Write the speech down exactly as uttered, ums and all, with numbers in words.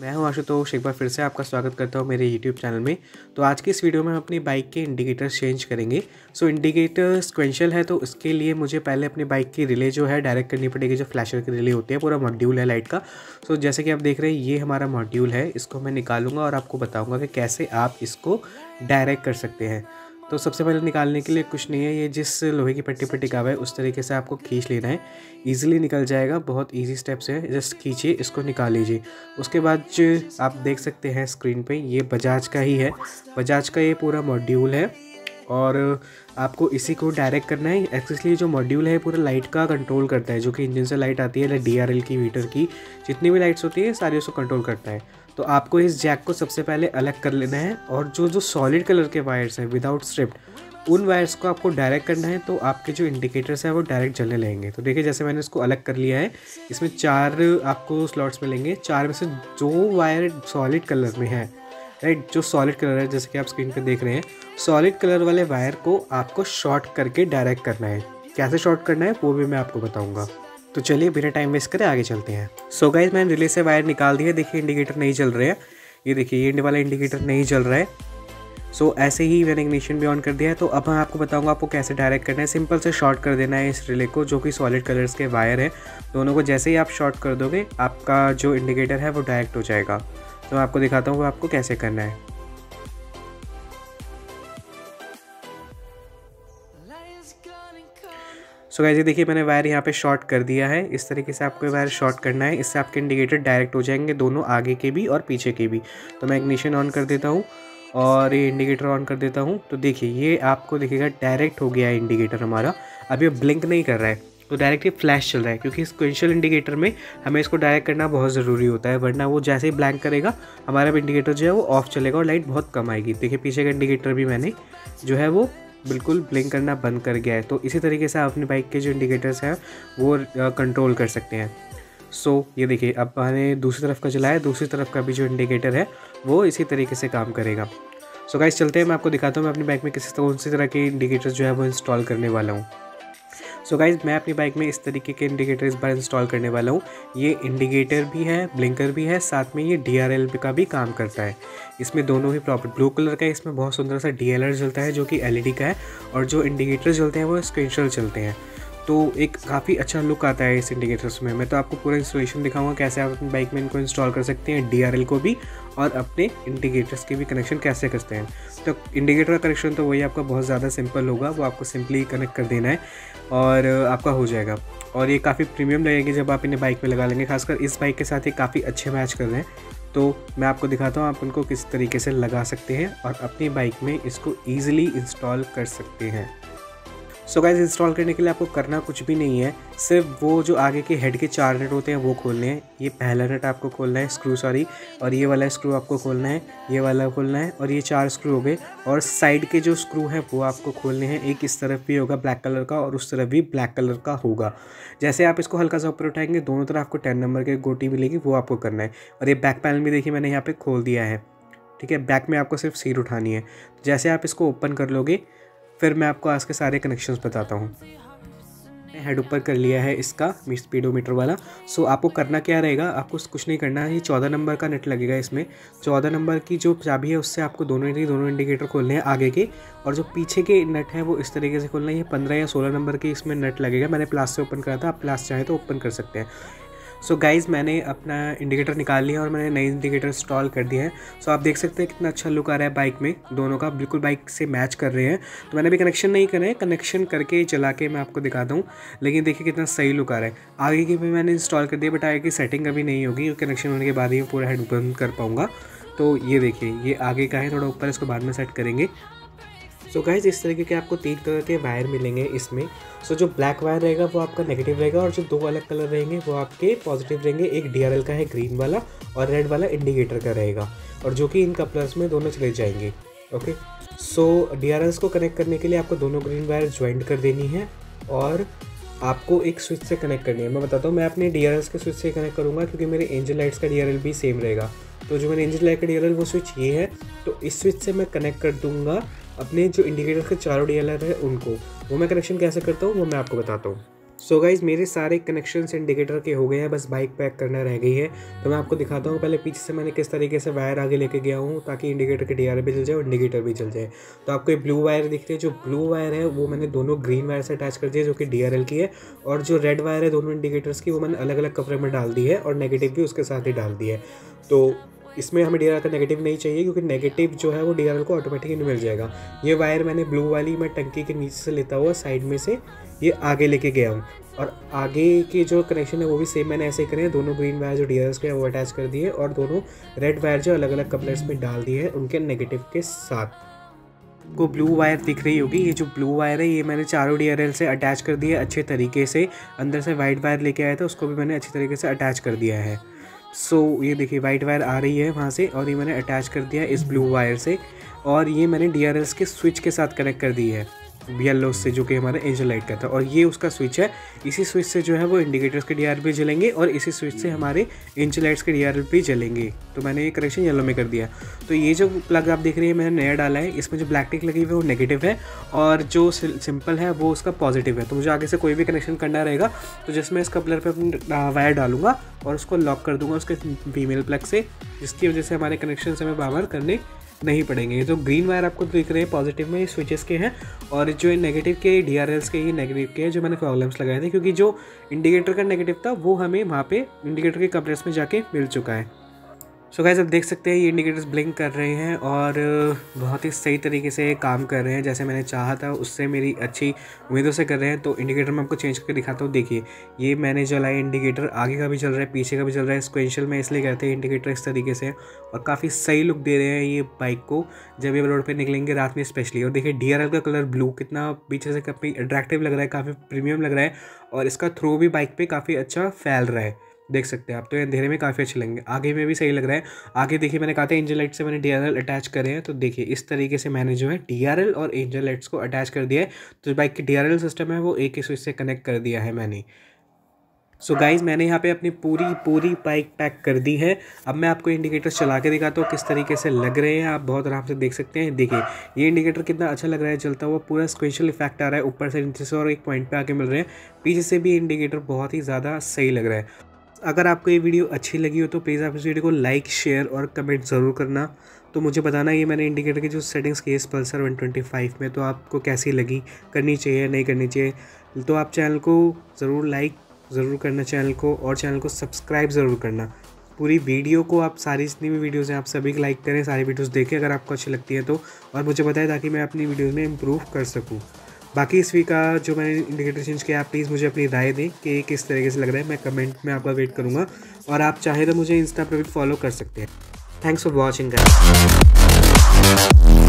मैं हूं आशुतोष, एक बार फिर से आपका स्वागत करता हूं मेरे YouTube चैनल में। तो आज की इस वीडियो में हम अपनी बाइक के इंडिकेटर्स चेंज करेंगे। सो इंडिकेटर सिक्वेंशियल है तो उसके लिए मुझे पहले अपनी बाइक की रिले जो है डायरेक्ट करनी पड़ेगी, जो फ्लैशर की रिले होती है। पूरा मॉड्यूल है लाइट का। सो so, जैसे कि आप देख रहे हैं ये हमारा मॉड्यूल है, इसको मैं निकालूंगा और आपको बताऊँगा कि कैसे आप इसको डायरेक्ट कर सकते हैं। तो सबसे पहले निकालने के लिए कुछ नहीं है, ये जिस लोहे की पट्टी पर टिका हुआ है उस तरीके से आपको खींच लेना है। इजीली निकल जाएगा, बहुत इजी स्टेप्स है, जस्ट खींचिए, इसको निकाल लीजिए। उसके बाद आप देख सकते हैं स्क्रीन पे ये बजाज का ही है, बजाज का ये पूरा मॉड्यूल है और आपको इसी को डायरेक्ट करना है। एक्चुअली जो मॉड्यूल है पूरा लाइट का कंट्रोल करता है, जो कि इंजन से लाइट आती है, डी आर एल की, मीटर की, जितनी भी लाइट्स होती है सारी उसको कंट्रोल करता है। तो आपको इस जैक को सबसे पहले अलग कर लेना है और जो जो सॉलिड कलर के वायर्स हैं विदाउट स्ट्रिप, उन वायर्स को आपको डायरेक्ट करना है। तो आपके जो इंडिकेटर्स हैं वो डायरेक्ट जलने लगेंगे। तो देखिए जैसे मैंने इसको अलग कर लिया है, इसमें चार आपको स्लॉट्स मिलेंगे, चार में से जो वायर सॉलिड कलर में है, राइट, जो सॉलिड कलर है जैसे कि आप स्क्रीन पर देख रहे हैं, सॉलिड कलर वाले वायर को आपको शॉर्ट करके डायरेक्ट करना है। कैसे शॉर्ट करना है वो भी मैं आपको बताऊँगा। तो चलिए बिना टाइम वेस्ट करें आगे चलते हैं। सो गाइस, मैंने रिले से वायर निकाल दिए। देखिए इंडिकेटर नहीं जल रहे हैं, ये देखिए ये एंड वाला इंडिकेटर नहीं जल रहा है। सो so, ऐसे ही मैंने इग्निशन भी ऑन कर दिया है। तो अब मैं आपको बताऊंगा आपको कैसे डायरेक्ट करना है। सिंपल से शॉर्ट कर देना है इस रिले को, जो कि सॉलिड कलर्स के वायर है, दोनों को जैसे ही आप शॉर्ट कर दोगे आपका जो इंडिकेटर है वो डायरेक्ट हो जाएगा। तो मैं आपको दिखाता हूँ आपको कैसे करना है। सो गाइस, ये देखिए मैंने वायर यहाँ पे शॉर्ट कर दिया है। इस तरीके से आपको वायर शॉर्ट करना है, इससे आपके इंडिकेटर डायरेक्ट हो जाएंगे, दोनों आगे के भी और पीछे के भी। तो मैं इग्निशन ऑन कर देता हूँ और ये इंडिकेटर ऑन कर देता हूँ। तो देखिए ये आपको दिखेगा डायरेक्ट हो गया है इंडिकेटर हमारा। अब ये ब्लिंक नहीं कर रहा है तो डायरेक्ट ये फ्लैश चल रहा है, क्योंकि सिक्वेंशियल इंडिकेटर में हमें इसको डायरेक्ट करना बहुत ज़रूरी होता है, वरना वो जैसे ही ब्लैंक करेगा हमारा इंडिकेटर जो है वो ऑफ चलेगा और लाइट बहुत कम आएगी। देखिए पीछे का इंडिकेटर भी मैंने जो है वो बिल्कुल ब्लिंक करना बंद कर गया है। तो इसी तरीके से आप अपनी बाइक के जो इंडिकेटर्स हैं वो कंट्रोल कर सकते हैं। सो so, ये देखिए अब मैंने दूसरी तरफ का जलाया, दूसरी तरफ का भी जो इंडिकेटर है वो इसी तरीके से काम करेगा। सो so, गाइस चलते हैं, मैं आपको दिखाता हूँ मैं अपनी बाइक में किस कौन सी तरह के इंडिकेटर्स जो है वो इंस्टॉल करने वाला हूँ। सो so गाइज़, मैं अपनी बाइक में इस तरीके के इंडिकेटर इस बार इंस्टॉल करने वाला हूँ। ये इंडिकेटर भी है, ब्लिंकर भी है, साथ में ये डी आर एल का भी काम करता है। इसमें दोनों ही प्रॉपर ब्लू कलर का है, इसमें बहुत सुंदर सा डी एल आर जलता है जो कि एल ई डी का है, और जो इंडिकेटर जलते हैं वो स्क्वेंशियल चलते हैं। तो एक काफ़ी अच्छा लुक आता है इस इंडिकेटर्स में। मैं तो आपको पूरा इंस्टॉलेशन दिखाऊँगा कैसे आप अपनी बाइक में इनको इंस्टॉल कर सकते हैं, डी आर एल को भी, और अपने इंडिकेटर्स के भी कनेक्शन कैसे करते हैं। तो इंडिकेटर का कनेक्शन तो वही आपका बहुत ज़्यादा सिंपल होगा, वो आपको सिंपली कनेक्ट कर देना है और आपका हो जाएगा। और ये काफ़ी प्रीमियम लगेगी जब आप इन्हें बाइक में लगा लेंगे, खासकर इस बाइक के साथ ये काफ़ी अच्छे मैच कर रहे हैं। तो मैं आपको दिखाता हूँ आप उनको किस तरीके से लगा सकते हैं और अपनी बाइक में इसको ईजिली इंस्टॉल कर सकते हैं। सो गाइस, इंस्टॉल करने के लिए आपको करना कुछ भी नहीं है, सिर्फ वो जो आगे के हेड के चार नट होते हैं वो खोलने हैं। ये पहला नट आपको खोलना है, स्क्रू सॉरी, और ये वाला स्क्रू आपको खोलना है, ये वाला खोलना है, और ये चार स्क्रू हो गए। और साइड के जो स्क्रू हैं वो आपको खोलने हैं, एक इस तरफ भी होगा ब्लैक कलर का और उस तरफ भी ब्लैक कलर का होगा। जैसे आप इसको हल्का सा ऊपर उठाएंगे दोनों तरफ आपको टेन नंबर की गोटी मिलेगी, वो आपको करना है। और ये बैक पैनल भी देखिए मैंने यहाँ पर खोल दिया है, ठीक है, बैक में आपको सिर्फ सीट उठानी है। जैसे आप इसको ओपन कर लोगे फिर मैं आपको आज के सारे कनेक्शंस बताता हूँ। हेड ऊपर कर लिया है इसका स्पीडोमीटर वाला। सो आपको करना क्या रहेगा, आपको कुछ नहीं करना है, ये चौदह नंबर का नट लगेगा, इसमें चौदह नंबर की जो चाबी है उससे आपको दोनों दोनों इंडिकेटर खोलने हैं आगे के, और जो पीछे के नट है वो इस तरीके से खोलना है। ये पंद्रह या सोलह नंबर के इसमें नट लगेगा, मैंने प्लास से ओपन करा था, आप प्लास चाहें तो ओपन कर सकते हैं। सो so गाइज़, मैंने अपना इंडिकेटर निकाल लिया और मैंने नए इंडिकेटर इंस्टॉल कर दिए हैं। सो so आप देख सकते हैं कितना अच्छा लुक आ रहा है बाइक में, दोनों का बिल्कुल बाइक से मैच कर रहे हैं। तो मैंने भी कनेक्शन नहीं करे, कनेक्शन करके चला के मैं आपको दिखाता हूँ, लेकिन देखिए कितना सही लुक आ रहा है। आगे की भी मैंने इंस्टॉल कर दिया, बट आगे की सेटिंग अभी नहीं होगी, कनेक्शन होने के बाद ही मैं पूरा हेड बंद कर पाऊँगा। तो ये देखिए ये आगे का है, थोड़ा ऊपर इसको बाद में सेट करेंगे। सो so गाइज, इस तरीके के आपको तीन कलर के वायर मिलेंगे इसमें। सो so जो ब्लैक वायर रहेगा वो आपका नेगेटिव रहेगा, और जो दो अलग कलर रहेंगे वो आपके पॉजिटिव रहेंगे। एक डीआरएल का है ग्रीन वाला और रेड वाला इंडिकेटर का रहेगा, और जो कि इन कपलर्स में दोनों चले जाएंगे। ओके, सो डीआरएल्स को कनेक्ट करने के लिए आपको दोनों ग्रीन वायर ज्वाइंट कर देनी है और आपको एक स्विच से कनेक्ट करनी है। मैं बताता हूँ, मैं अपने डीआरएल्स के स्विच से कनेक्ट करूँगा क्योंकि मेरे एंजल लाइट्स का डीआरएल भी सेम रहेगा। तो जो मेरे एंजल लाइट का डीआरएल वो स्विच ये है, तो इस स्विच से मैं कनेक्ट कर दूँगा अपने जो इंडिकेटर के चारों डी एल आर है उनको। वो मैं कनेक्शन कैसे करता हूँ वो मैं आपको बताता हूँ। सो गाइज मेरे सारे कनेक्शंस इंडिकेटर के हो गए हैं, बस बाइक पैक करना रह गई है। तो मैं आपको दिखाता हूँ पहले पीछे से मैंने किस तरीके से वायर आगे लेके गया हूँ ताकि इंडिकेटर के डी आर भी चल जाए और इंडिकेटर भी चल जाए। तो आपको ये ब्लू वायर दिख रही है, जो ब्लू वायर है वो मैंने दोनों ग्रीन वायर से अटैच कर दिया जो कि डी आर एल की है, और जो रेड वायर है दोनों इंडिकेटर्स की वो मैंने अलग अलग कपड़े में डाल दी है और नेगेटिव भी उसके साथ ही डाल दी है। तो इसमें हमें डी आर एल का नेगेटिव नहीं चाहिए क्योंकि नेगेटिव जो है वो डी आर एल को ऑटोमेटिकली मिल जाएगा। ये वायर मैंने ब्लू वाली मैं टंकी के नीचे से लेता हुआ साइड में से ये आगे लेके गया हूँ, और आगे के जो कनेक्शन है वो भी सेम मैंने ऐसे ही करे हैं। दोनों ग्रीन वायर जो डी आर एल के हैं वो अटैच कर दिए और दोनों रेड वायर जो अलग अलग कपलर्स में डाल दिए हैं उनके नेगेटिव के साथ। को ब्लू वायर दिख रही होगी, ये जो ब्लू वायर है ये मैंने चारों डी आर एल से अटैच कर दिया अच्छे तरीके से। अंदर से वाइट वायर लेके आया था उसको भी मैंने अच्छे तरीके से अटैच कर दिया है। सो so, ये देखिए वाइट वायर आ रही है वहाँ से और ये मैंने अटैच कर दिया इस ब्लू वायर से, और ये मैंने डी आर एल के स्विच के साथ कनेक्ट कर दी है येलो से जो कि हमारा एंजल लाइट का था, और ये उसका स्विच है। इसी स्विच से जो है वो इंडिकेटर्स के डी आर एल भी जलेंगे और इसी स्विच से हमारे एंजल लाइट्स के डी आर एल भी जलेंगे। तो मैंने ये कनेक्शन येलो में कर दिया। तो ये जो प्लग आप देख रहे हैं मैंने नया डाला है, इसमें जो ब्लैक टिक लगी हुई है वो नेगेटिव है और जो सिंपल है वो उसका पॉजिटिव है। तो मुझे आगे से कोई भी कनेक्शन करना रहेगा तो जिसमें इस कपलर पर अपनी वायर डालूंगा और उसको लॉक कर दूंगा उसके फीमेल प्लग से, जिसकी वजह से हमारे कनेक्शन हमें बाहर करने नहीं पड़ेंगे। तो ग्रीन वायर आपको दिख रहे हैं पॉजिटिव में स्विचेस के हैं, और जो नेगेटिव के डी आर एल्स के ये नेगेटिव के हैं जो मैंने प्रॉब्लम्स लगाए थे, क्योंकि जो इंडिकेटर का नेगेटिव था वो हमें वहाँ पे इंडिकेटर के कपलर्स में जाके मिल चुका है। सो गाइस आप देख सकते हैं ये इंडिकेटर्स ब्लिंक कर रहे हैं और बहुत ही सही तरीके से काम कर रहे हैं जैसे मैंने चाहा था, उससे मेरी अच्छी उम्मीदों से कर रहे हैं। तो इंडिकेटर मैं आपको चेंज करके दिखाता हूँ। देखिए ये मैंने जलाया इंडिकेटर, आगे का भी जल रहा है पीछे का भी जल रहा है। सिक्वेंशियल में इसलिए कहते हैं इंडिकेटर इस तरीके से, और काफ़ी सही लुक दे रहे हैं ये बाइक को जब ये रोड पर निकलेंगे रात में स्पेशली। और देखिए डी आर एल का कलर ब्लू कितना पीछे से काफ़ी अट्रैक्टिव लग रहा है, काफ़ी प्रीमियम लग रहा है, और इसका थ्रो भी बाइक पर काफ़ी अच्छा फैल रहा है, देख सकते हैं आप। तो ये अंधेरे में काफ़ी अच्छे लगेंगे, आगे में भी सही लग रहा है। आगे देखिए मैंने कहा था एंजल लाइट से मैंने डी आर एल अटैच करे हैं, तो देखिए इस तरीके से मैंने जो है डी आर एल और एंजल लाइट्स को अटैच कर दिया है। तो बाइक की डी आर एल सिस्टम है वो एक ही स्विच से कनेक्ट कर दिया है मैंने। सो so गाइज़ मैंने यहाँ पे अपनी पूरी पूरी बाइक पैक कर दी है। अब मैं आपको इंडिकेटर्स चला के दिखाता हूँ किस तरीके से लग रहे हैं, आप बहुत आराम से देख सकते हैं। देखिए ये इंडिकेटर कितना अच्छा लग रहा है चलता हुआ, पूरा स्क्वेंशियल इफेक्ट आ रहा है ऊपर से नीचे से और एक पॉइंट पर आके मिल रहे हैं। पीछे से भी इंडिकेटर बहुत ही ज़्यादा सही लग रहा है। अगर आपको ये वीडियो अच्छी लगी हो तो प्लीज़ आप इस वीडियो को लाइक शेयर और कमेंट ज़रूर करना। तो मुझे बताना ये मैंने इंडिकेटर की जो सेटिंग्स की है इस पल्सर वन ट्वेंटी फाइव में तो आपको कैसी लगी, करनी चाहिए नहीं करनी चाहिए। तो आप चैनल को ज़रूर लाइक ज़रूर करना चैनल को, और चैनल को सब्सक्राइब ज़रूर करना। पूरी वीडियो को आप सारी जितनी भी वीडियोज़ हैं आप सभी को लाइक करें, सारी वीडियोज़ देखें अगर आपको अच्छी लगती है तो, और मुझे बताएं ताकि मैं अपनी वीडियोज़ में इम्प्रूव कर सकूँ। बाकी इस वीक का जो मैंने इंडिकेटर चेंज किया आप प्लीज़ मुझे अपनी राय दें कि किस तरीके से लग रहा है, मैं कमेंट में आपका वेट करूँगा। और आप चाहे तो मुझे इंस्टा पर भी फॉलो कर सकते हैं। Thanks for watching guys.